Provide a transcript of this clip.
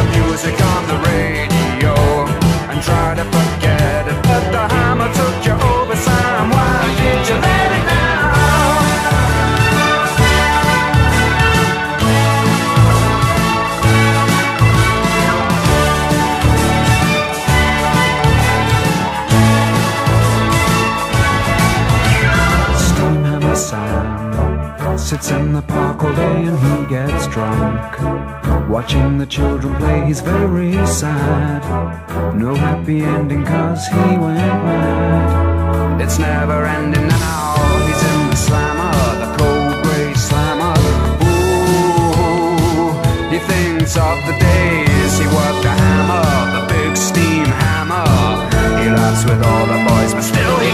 the music on the radio and try to forget it, but the hammer took you over, Sam. Why did you let it down? Stonehammer Sam sits in the park all day and he gets drunk, watching the children play, he's very sad. No happy ending, cause he went mad. It's never ending now. He's in the slammer, the cold grey slammer. Ooh, he thinks of the days he worked a hammer, the big steam hammer. He laughs with all the boys, but still he